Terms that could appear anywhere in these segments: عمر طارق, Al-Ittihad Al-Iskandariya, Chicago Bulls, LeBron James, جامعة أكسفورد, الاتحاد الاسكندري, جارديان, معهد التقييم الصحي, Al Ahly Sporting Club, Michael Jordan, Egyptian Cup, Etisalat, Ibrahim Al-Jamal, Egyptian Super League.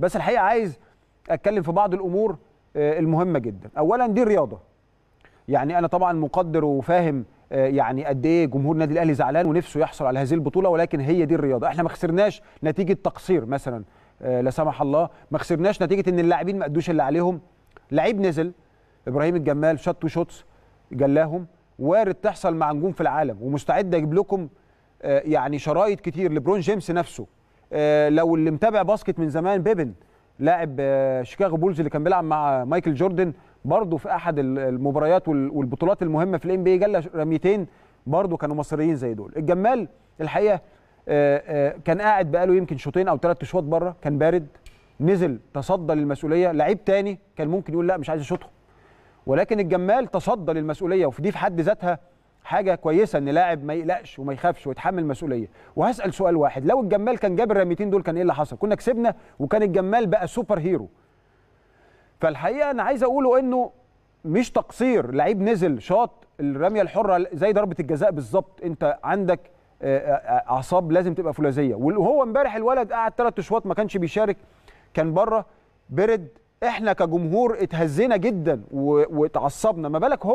بس الحقيقه عايز اتكلم في بعض الامور المهمه جدا. اولا دي رياضه، يعني انا طبعا مقدر وفاهم يعني قد ايه جمهور النادي الاهلي زعلان ونفسه يحصل على هذه البطوله، ولكن هي دي الرياضه. احنا ما خسرناش نتيجه تقصير مثلا، لا سمح الله، ما خسرناش نتيجه ان اللاعبين ما ادوش اللي عليهم. لعيب نزل، ابراهيم الجمال شط وشوتس جلاهم، وارد تحصل مع نجوم في العالم، ومستعد اجيب لكم يعني شرايط كتير. لبرون جيمس نفسه، لو اللي متابع باسكت من زمان، بيبن لاعب شيكاغو بولز اللي كان بيلعب مع مايكل جوردن برضه في احد المباريات والبطولات المهمه في الNBA، جال رميتين برضه كانوا مصريين زي دول. الجمال الحقيقه كان قاعد بقاله يمكن شوطين او 3 شوط بره، كان بارد، نزل تصدى للمسؤوليه. لعيب تاني كان ممكن يقول لا مش عايز اشوطهم، ولكن الجمال تصدى للمسؤوليه، وفي دي في حد ذاتها حاجه كويسه ان لاعب ما يقلقش وما يخافش ويتحمل المسؤوليه. وهسال سؤال واحد، لو الجمال كان جاب الرميتين دول كان ايه اللي حصل؟ كنا كسبنا وكان الجمال بقى سوبر هيرو. فالحقيقه انا عايز اقوله انه مش تقصير، لعيب نزل شاط الرميه الحره زي ضربه الجزاء بالظبط، انت عندك اعصاب لازم تبقى فولاذيه. وهو امبارح الولد قعد 3 اشواط ما كانش بيشارك، كان بره، برد. احنا كجمهور اتهزينا جدا واتعصبنا، ما بالك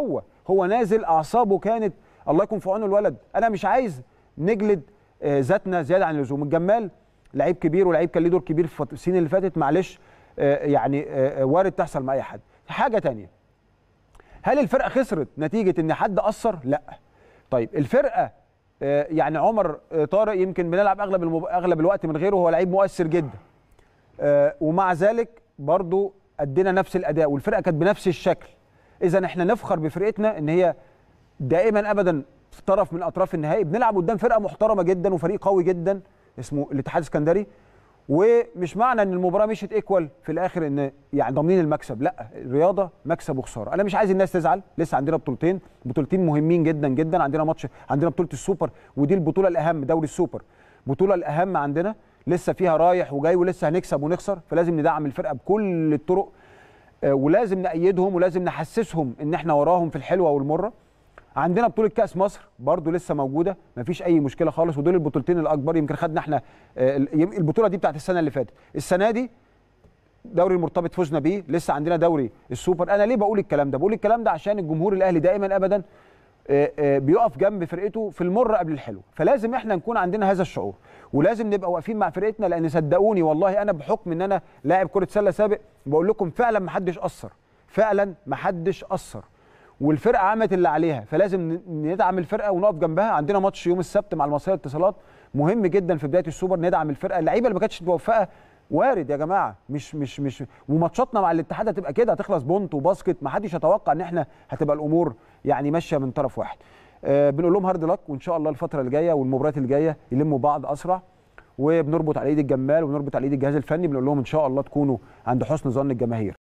هو نازل اعصابه كانت الله يكون في عونه الولد. انا مش عايز نجلد ذاتنا زياده عن اللزوم. الجمال لعيب كبير، ولعيب كان له دور كبير في السنين اللي فاتت، معلش يعني وارد تحصل مع اي حد. حاجه ثانيه، هل الفرقه خسرت نتيجه ان حد قصر؟ لا. طيب الفرقه يعني عمر طارق يمكن بنلعب اغلب الوقت من غيره، هو لعيب مؤثر جدا، ومع ذلك برضو ادينا نفس الاداء والفرقه كانت بنفس الشكل. اذا احنا نفخر بفرقتنا ان هي دائما ابدا في طرف من اطراف النهائي. بنلعب قدام فرقه محترمه جدا وفريق قوي جدا اسمه الاتحاد الاسكندري، ومش معنى ان المباراه مشيت ايكوال في الاخر ان يعني ضامنين المكسب، لا. الرياضه مكسب وخساره. انا مش عايز الناس تزعل، لسه عندنا بطولتين مهمين جدا جدا. عندنا ماتش، عندنا بطوله السوبر، ودي البطوله الاهم، دوري السوبر، البطوله الاهم عندنا، لسه فيها رايح وجاي، ولسه هنكسب ونخسر. فلازم ندعم الفرقه بكل الطرق، ولازم نأيدهم ولازم نحسسهم ان احنا وراهم في الحلوه والمره. عندنا بطوله كاس مصر برضو لسه موجوده، مفيش اي مشكله خالص. ودول البطولتين الاكبر، يمكن خدنا احنا البطوله دي بتاعت السنه اللي فاتت، السنه دي دوري المرتبط فزنا بيه، لسه عندنا دوري السوبر. انا ليه بقول الكلام ده؟ بقول الكلام ده عشان الجمهور الاهلي دائما ابدا بيقف جنب فرقته في المره قبل الحلوه، فلازم احنا نكون عندنا هذا الشعور، ولازم نبقى واقفين مع فرقتنا. لان صدقوني والله، انا بحكم ان انا لاعب كره سله سابق بقول لكم فعلا ما حدش قصر، فعلا ما حدش قصر، والفرقه عملت اللي عليها. فلازم ندعم الفرقه ونقف جنبها. عندنا ماتش يوم السبت مع المصريه اتصالات مهم جدا في بدايه السوبر، ندعم الفرقه. اللعيبه اللي ما كانتش متوفقه وارد يا جماعه، مش وماتشاتنا مع الاتحاد هتبقى كده، هتخلص بونت وباسكت، ما حدش يتوقع ان احنا هتبقى الامور يعني ماشيه من طرف واحد. بنقول لهم هارد لك، وان شاء الله الفتره الجايه والمباريات الجايه يلموا بعض اسرع، وبنربط على ايد الجمال وبنربط على ايد الجهاز الفني. بنقول لهم ان شاء الله تكونوا عند حسن ظن الجماهير.